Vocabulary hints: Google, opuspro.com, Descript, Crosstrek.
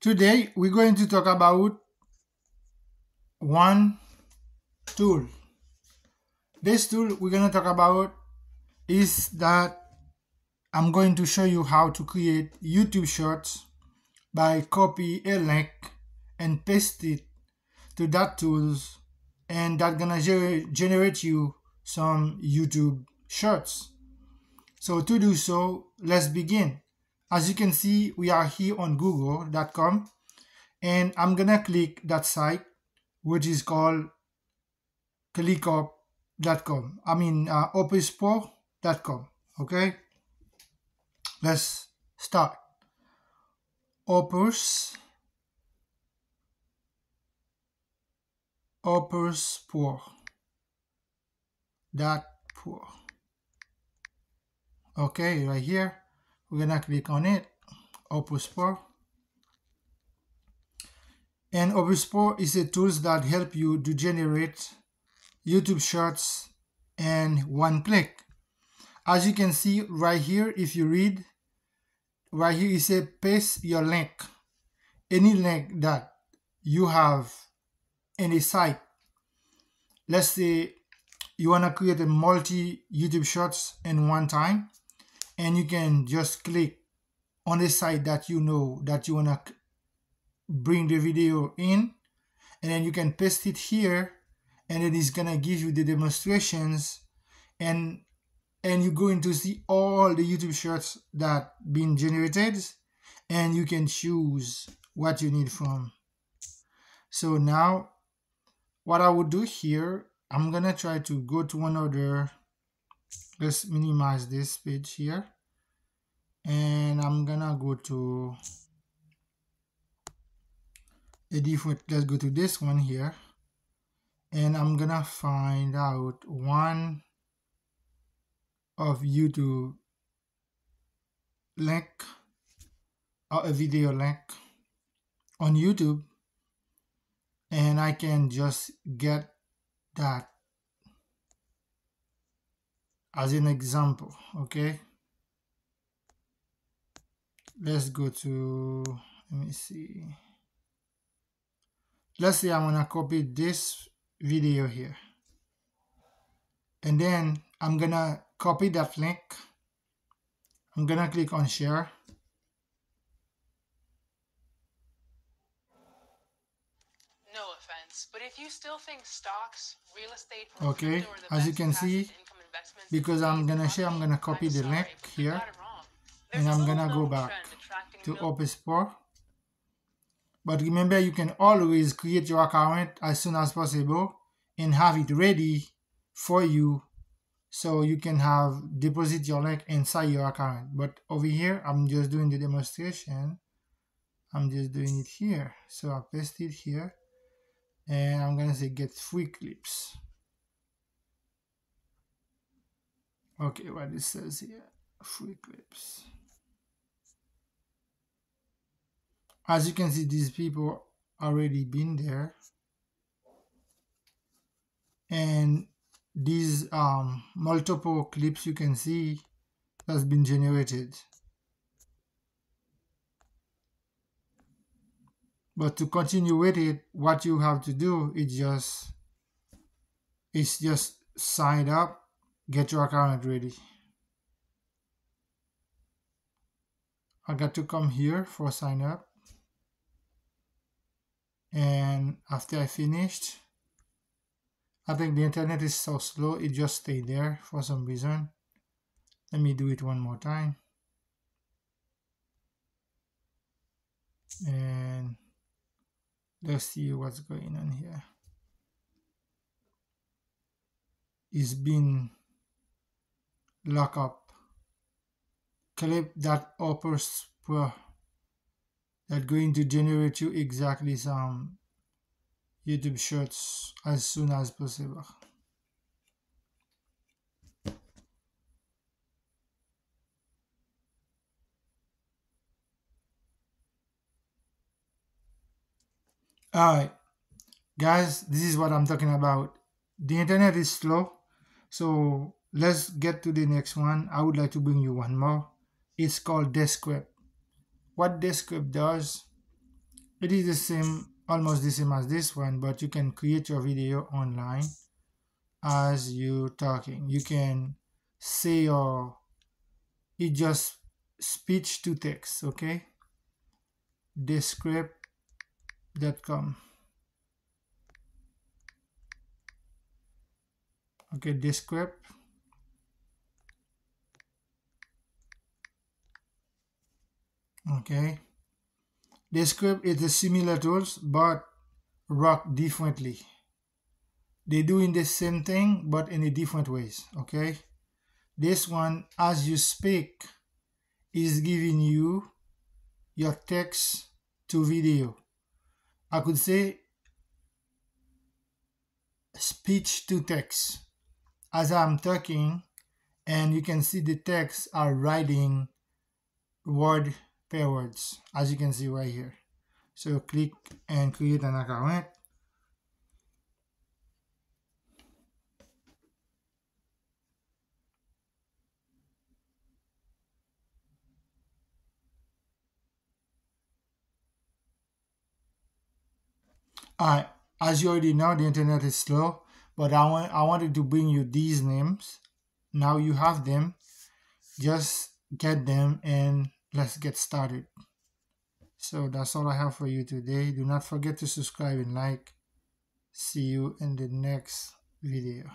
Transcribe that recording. Today we're going to talk about one tool. This tool we're going to talk about is that I'm going to show you how to create YouTube Shorts by copy a link and paste it to that tools, and that's gonna generate you some YouTube Shorts. So to do so, let's begin. As you can see, we are here on google.com, and I'm gonna click that site, which is called opuspro.com. Okay, let's start. opuspro.com. Okay, right here. We're gonna click on it, OpusPro. And OpusPro is a tools that help you to generate YouTube Shorts in one click. As you can see right here, if you read, right here it says paste your link. Any link that you have in a site. Let's say you wanna create a multi YouTube Shorts in one time. And you can just click on the site that you know that you want to bring the video in, and then you can paste it here, and it is going to give you the demonstrations, and you're going to see all the YouTube Shorts that been generated, and you can choose what you need from. So now what I would do here, I'm going to try to go to another. Let's minimize this page here, and I'm gonna go to a different, let's go to this one here, and I'm gonna find out one of YouTube link or a video link on YouTube, and I can just get that as an example. Okay, let's go to, let me see, let's say I'm gonna copy this video here, and then I'm gonna copy that link, I'm gonna click on share, no offense, but if you still think stocks, real estate, okay, as you can see, because I'm gonna share, I'm gonna copy the link here, and I'm gonna go back to OpusPro. But remember, you can always create your account as soon as possible and have it ready for you, so you can have deposit your link inside your account. But over here, I'm just doing the demonstration. I'm just doing it here, so I paste it here, and I'm gonna say get free clips. Okay, what it says here, free clips. As you can see, these people already been there, and these multiple clips you can see has been generated. But to continue with it, what you have to do is just sign up. Get your account ready. I got to come here for sign up, and after I finished, I think the internet is so slow, it just stayed there for some reason. Let me do it one more time, and let's see what's going on here. It's been lock up clip that OpusPro that going to generate you exactly some YouTube Shorts as soon as possible. All right guys, this is what I'm talking about. The internet is slow, so let's get to the next one. I would like to bring you one more. It's called Descript. What Descript does, It is the same, almost the same as this one, but you can create your video online as you're talking. You can say your, it just speech to text, okay? Descript.com. Okay, Descript. Okay, Descript is a similar tools but rock differently. They doing the same thing but in a different ways. Okay, this one, as you speak, is giving you your text to video. I could say speech to text. As I'm talking, and you can see the text are writing word per words, as you can see right here. So click and create an account. Alright, as you already know, the internet is slow, but I wanted to bring you these names. Now you have them, just get them and let's get started. So that's all I have for you today. Do not forget to subscribe and like. See you in the next video.